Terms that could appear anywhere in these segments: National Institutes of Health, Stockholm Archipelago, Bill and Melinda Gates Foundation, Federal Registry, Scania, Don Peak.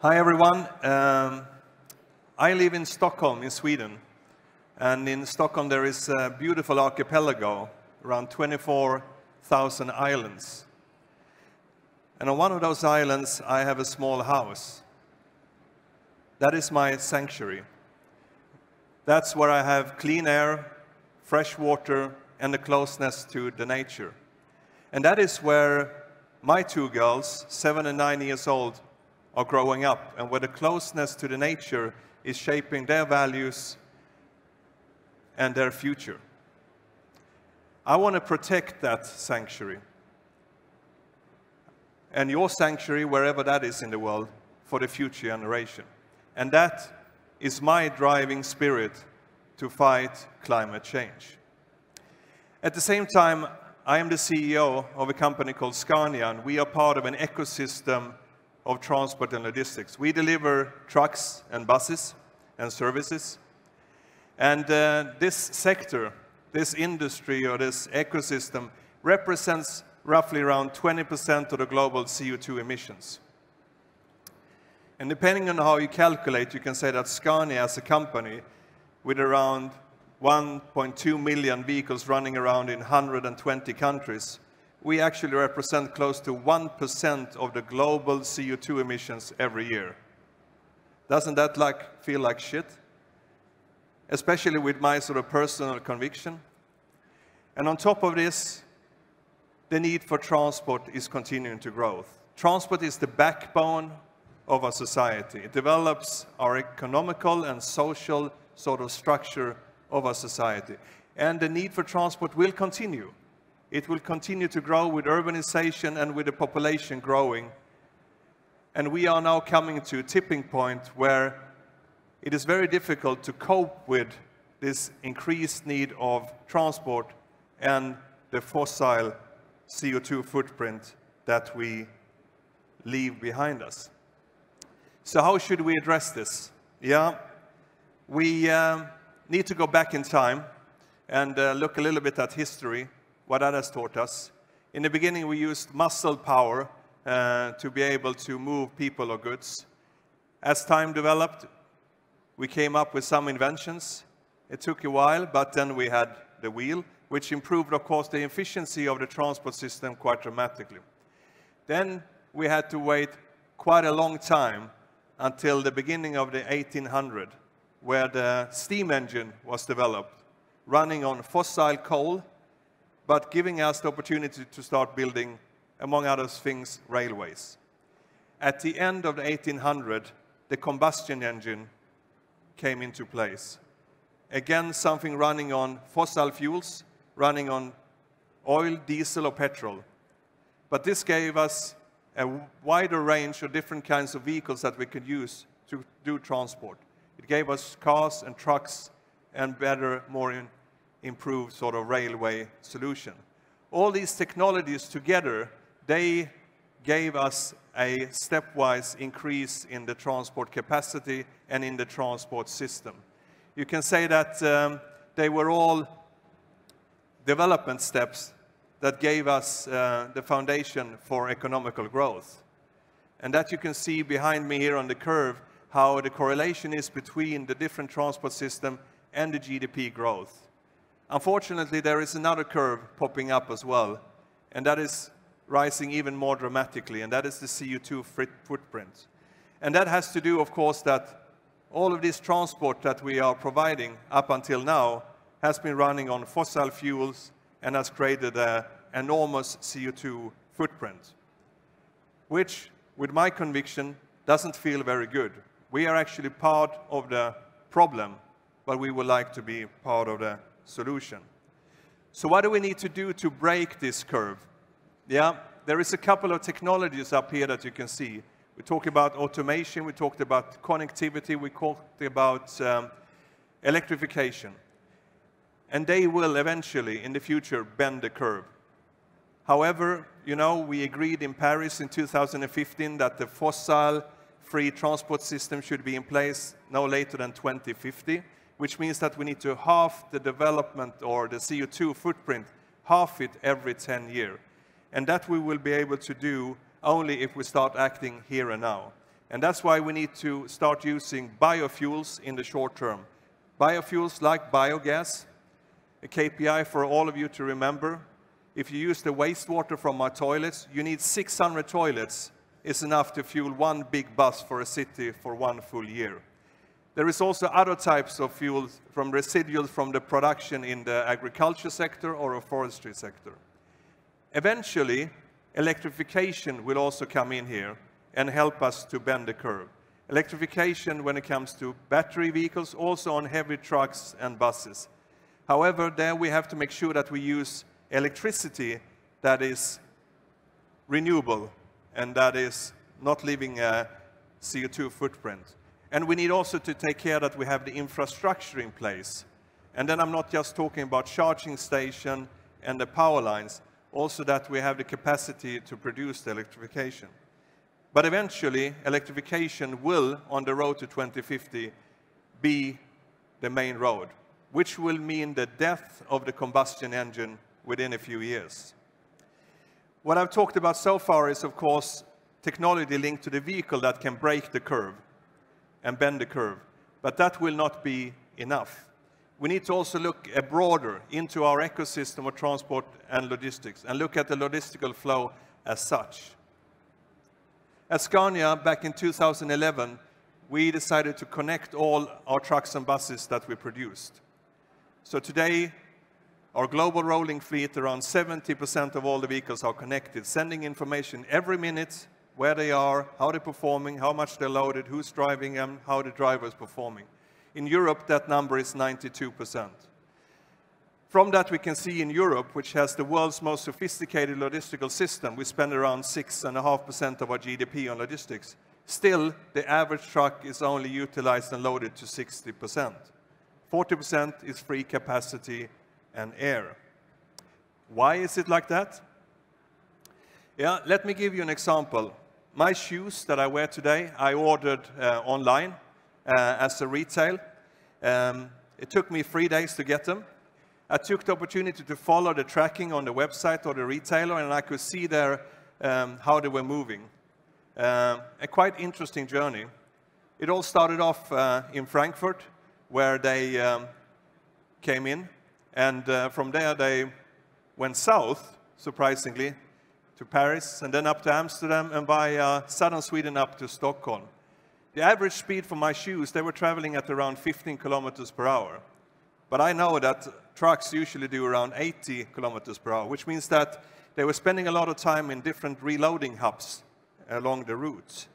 Hi everyone, I live in Stockholm in Sweden, and in Stockholm there is a beautiful archipelago, around 24,000 islands. And on one of those islands I have a small house. That is my sanctuary. That's where I have clean air, fresh water and a closeness to the nature. And that is where my two girls, 7 and 9 years old, are growing up, and where the closeness to the nature is shaping their values and their future. I want to protect that sanctuary and your sanctuary, wherever that is in the world, for the future generation. And that is my driving spirit to fight climate change. At the same time, I am the CEO of a company called Scania, and we are part of an ecosystem of transport and logistics. We deliver trucks and buses and services. And this sector, this industry or this ecosystem represents roughly around 20% of the global CO2 emissions. And depending on how you calculate, you can say that Scania as a company with around 1.2 million vehicles running around in 120 countries, we actually represent close to 1% of the global CO2 emissions every year. Doesn't that feel like shit? Especially with my sort of personal conviction. And on top of this, the need for transport is continuing to grow. Transport is the backbone of our society. It develops our economical and social sort of structure of our society. And the need for transport will continue. It will continue to grow with urbanization and with the population growing. And we are now coming to a tipping point where it is very difficult to cope with this increased need of transport and the fossil CO2 footprint that we leave behind us. So how should we address this? Yeah, we need to go back in time and look a little bit at history. What that has taught us. In the beginning, we used muscle power to be able to move people or goods. As time developed, we came up with some inventions. It took a while, but then we had the wheel, which improved, of course, the efficiency of the transport system quite dramatically. Then we had to wait quite a long time until the beginning of the 1800s, where the steam engine was developed, running on fossil coal, but giving us the opportunity to start building, among other things, railways. At the end of the 1800s, the combustion engine came into place. Again, something running on fossil fuels, running on oil, diesel, or petrol. But this gave us a wider range of different kinds of vehicles that we could use to do transport. It gave us cars and trucks and better, more improved sort of railway solution. All these technologies together, they gave us a stepwise increase in the transport capacity and in the transport system. You can say that they were all development steps that gave us the foundation for economical growth. And that you can see behind me here on the curve, how the correlation is between the different transport system and the GDP growth. Unfortunately, there is another curve popping up as well, and that is rising even more dramatically, and that is the CO2 footprint. And that has to do, of course, that all of this transport that we are providing up until now has been running on fossil fuels and has created an enormous CO2 footprint, which, with my conviction, doesn't feel very good. We are actually part of the problem, but we would like to be part of the solution. So what do we need to do to break this curve? Yeah, there is a couple of technologies up here that you can see. We talked about automation, we talked about connectivity, we talked about electrification. And they will eventually, in the future, bend the curve. However, you know, we agreed in Paris in 2015 that the fossil-free transport system should be in place no later than 2050. Which means that we need to halve the development or the CO2 footprint, halve it every 10 years. And that we will be able to do only if we start acting here and now. And that's why we need to start using biofuels in the short term. Biofuels like biogas, a KPI for all of you to remember. If you use the wastewater from my toilets, you need 600 toilets. It's enough to fuel one big bus for a city for one full year. There is also other types of fuels from residuals from the production in the agriculture sector or a forestry sector. Eventually, electrification will also come in here and help us to bend the curve. Electrification when it comes to battery vehicles, also on heavy trucks and buses. However, there we have to make sure that we use electricity that is renewable and that is not leaving a CO2 footprint. And we need also to take care that we have the infrastructure in place. And then I'm not just talking about charging station and the power lines, also that we have the capacity to produce the electrification. But eventually, electrification will, on the road to 2050, be the main road, which will mean the death of the combustion engine within a few years. What I've talked about so far is, of course, technology linked to the vehicle that can break the curve and bend the curve, but that will not be enough. We need to also look broader into our ecosystem of transport and logistics and look at the logistical flow as such. At Scania, back in 2011, we decided to connect all our trucks and buses that we produced. So today, our global rolling fleet, around 70% of all the vehicles are connected, sending information every minute, where they are, how they're performing, how much they're loaded, who's driving them, how the driver is performing. In Europe, that number is 92%. From that, we can see in Europe, which has the world's most sophisticated logistical system, we spend around 6.5% of our GDP on logistics. Still, the average truck is only utilized and loaded to 60%. 40% is free capacity and air. Why is it like that? Yeah, let me give you an example. My shoes that I wear today, I ordered online as a retail. It took me 3 days to get them. I took the opportunity to follow the tracking on the website or the retailer, and I could see there how they were moving. A quite interesting journey. It all started off in Frankfurt, where they came in, and from there they went south, surprisingly, to Paris, and then up to Amsterdam, and via southern Sweden up to Stockholm. The average speed for my shoes, they were traveling at around 15 km/h. But I know that trucks usually do around 80 km/h, which means that they were spending a lot of time in different reloading hubs along the route.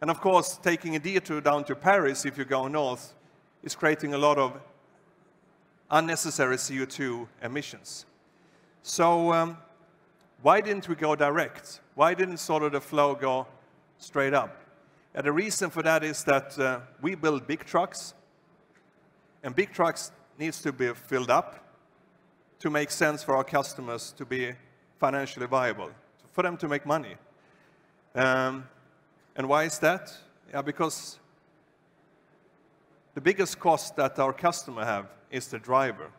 And of course, taking a detour down to Paris, if you go north, is creating a lot of unnecessary CO2 emissions. So why didn't we go direct? Why didn't sort of the flow go straight up? And the reason for that is that we build big trucks, and big trucks needs to be filled up to make sense for our customers to be financially viable, for them to make money. And why is that? Yeah, because the biggest cost that our customer have is the driver.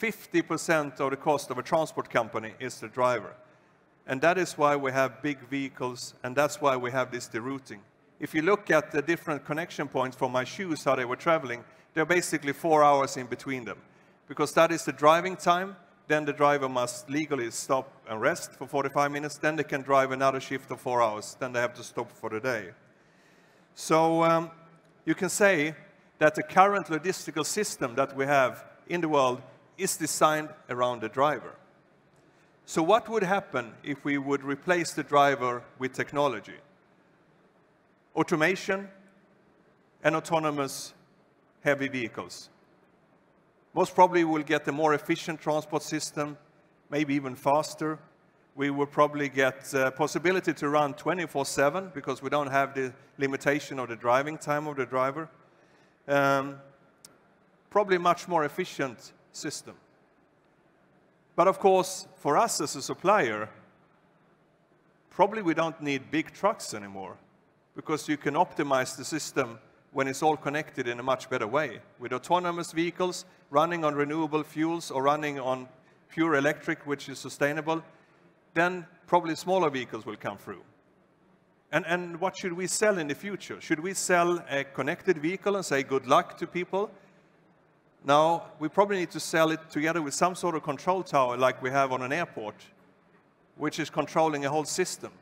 50% of the cost of a transport company is the driver. And that is why we have big vehicles, and that's why we have this derouting. If you look at the different connection points for my shoes, how they were traveling, there are basically 4 hours in between them, because that is the driving time. Then the driver must legally stop and rest for 45 minutes. Then they can drive another shift of 4 hours. Then they have to stop for the day. So you can say that the current logistical system that we have in the world is designed around the driver. So what would happen if we would replace the driver with technology? Automation and autonomous heavy vehicles. Most probably we'll get a more efficient transport system, maybe even faster. We will probably get the possibility to run 24/7 because we don't have the limitation of the driving time of the driver. Probably much more efficient system. But of course, for us as a supplier, probably we don't need big trucks anymore, because you can optimize the system when it's all connected in a much better way, with autonomous vehicles running on renewable fuels or running on pure electric, which is sustainable. Then probably smaller vehicles will come through. And what should we sell in the future? Should we sell a connected vehicle and say good luck to people? No, we probably need to sell it together with some sort of control tower like we have on an airport, which is controlling a whole system.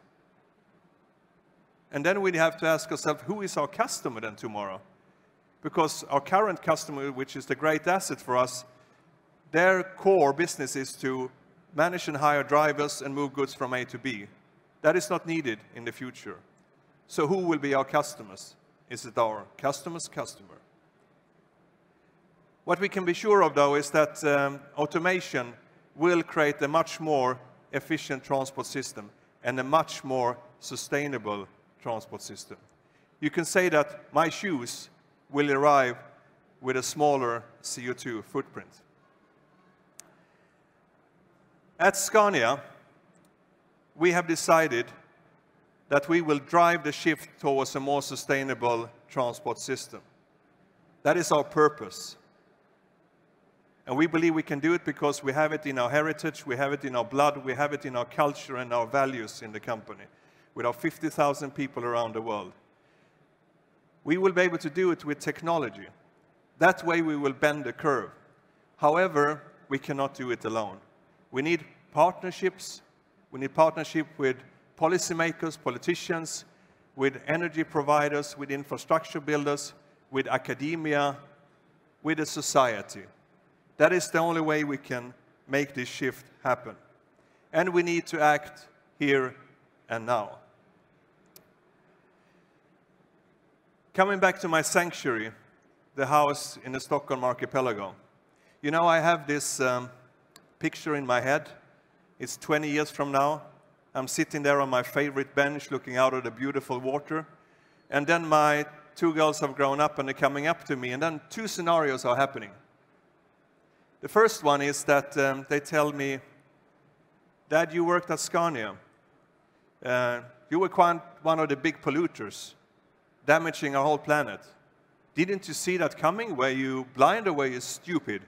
And then we have to ask ourselves, who is our customer then tomorrow? Because our current customer, which is the great asset for us, their core business is to manage and hire drivers and move goods from A to B. That is not needed in the future. So who will be our customers? Is it our customer's customer? What we can be sure of, though, is that automation will create a much more efficient transport system and a much more sustainable transport system. You can say that my shoes will arrive with a smaller CO2 footprint. At Scania, we have decided that we will drive the shift towards a more sustainable transport system. That is our purpose. And we believe we can do it because we have it in our heritage, we have it in our blood, we have it in our culture and our values in the company, with our 50,000 people around the world. We will be able to do it with technology. That way we will bend the curve. However, we cannot do it alone. We need partnerships. We need partnership with policymakers, politicians, with energy providers, with infrastructure builders, with academia, with the society. That is the only way we can make this shift happen. And we need to act here and now. Coming back to my sanctuary, the house in the Stockholm Archipelago. You know, I have this picture in my head. It's 20 years from now. I'm sitting there on my favorite bench looking out at the beautiful water. And then my two girls have grown up and they're coming up to me. And then two scenarios are happening. The first one is that they tell me, "Dad, you worked at Scania. You were quite one of the big polluters, damaging our whole planet. Didn't you see that coming? Were you blind or were you stupid?"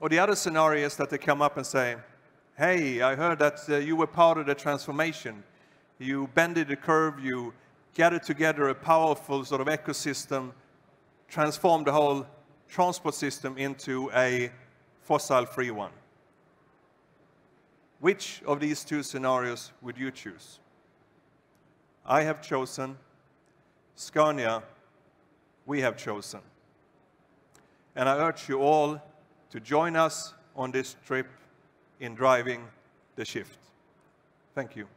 Or the other scenario is that they come up and say, "Hey, I heard that you were part of the transformation. You bended the curve, you gathered together a powerful sort of ecosystem, transformed the whole transport system into a fossil-free one." Which of these two scenarios would you choose? I have chosen. Scania, we have chosen. And I urge you all to join us on this trip in driving the shift. Thank you.